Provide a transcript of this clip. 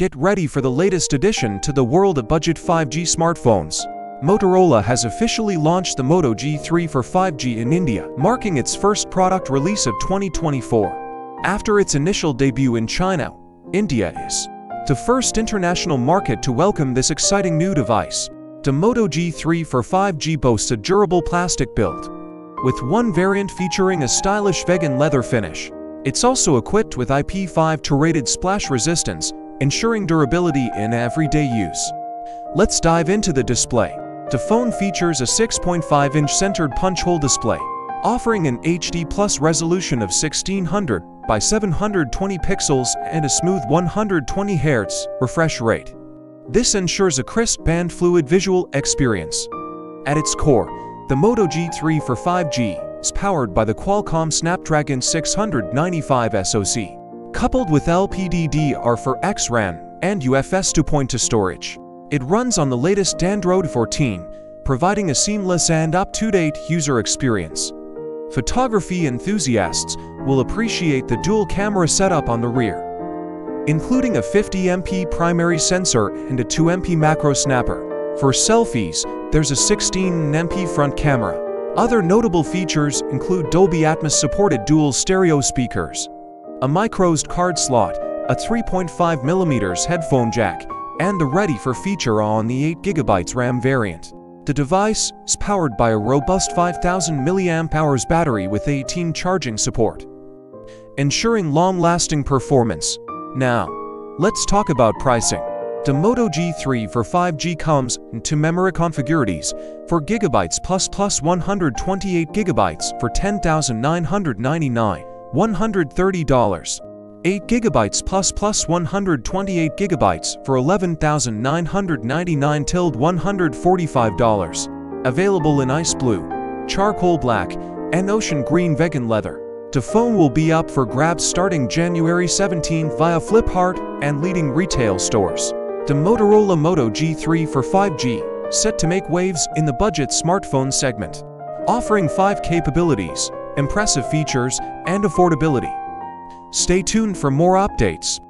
Get ready for the latest addition to the world of budget 5G smartphones. Motorola has officially launched the Moto G34 5G in India, marking its first product release of 2024. After its initial debut in China, India is the first international market to welcome this exciting new device. The Moto G34 5G boasts a durable plastic build, with one variant featuring a stylish vegan leather finish. It's also equipped with IP52 rated splash resistance, ensuring durability in everyday use. Let's dive into the display. The phone features a 6.5-inch centered punch-hole display, offering an HD+ resolution of 1600 by 720 pixels and a smooth 120 Hz refresh rate. This ensures a crisp and fluid visual experience. At its core, the Moto G34 5G is powered by the Qualcomm Snapdragon 695 SoC, coupled with LPDDR4X RAM and UFS 2.0 storage. It runs on the latest Android 14, providing a seamless and up-to-date user experience. Photography enthusiasts will appreciate the dual camera setup on the rear, including a 50MP primary sensor and a 2MP macro snapper. For selfies, there's a 16MP front camera. Other notable features include Dolby Atmos-supported dual stereo speakers, a micro SD card slot, a 3.5mm headphone jack, and the Ready for feature on the 8GB RAM variant. The device is powered by a robust 5000mAh battery with 18 charging support, ensuring long-lasting performance. Now, let's talk about pricing. The Moto G34 5G comes in two memory configurations, 4GB plus 128GB for $10,999. $130, 8GB plus 128GB for $11,999 till $145. Available in ice blue, charcoal black, and ocean green vegan leather. The phone will be up for grabs starting January 17 via Flipkart and leading retail stores. The Motorola Moto G34 5G, set to make waves in the budget smartphone segment, offering 5 capabilities, impressive features, and affordability. Stay tuned for more updates.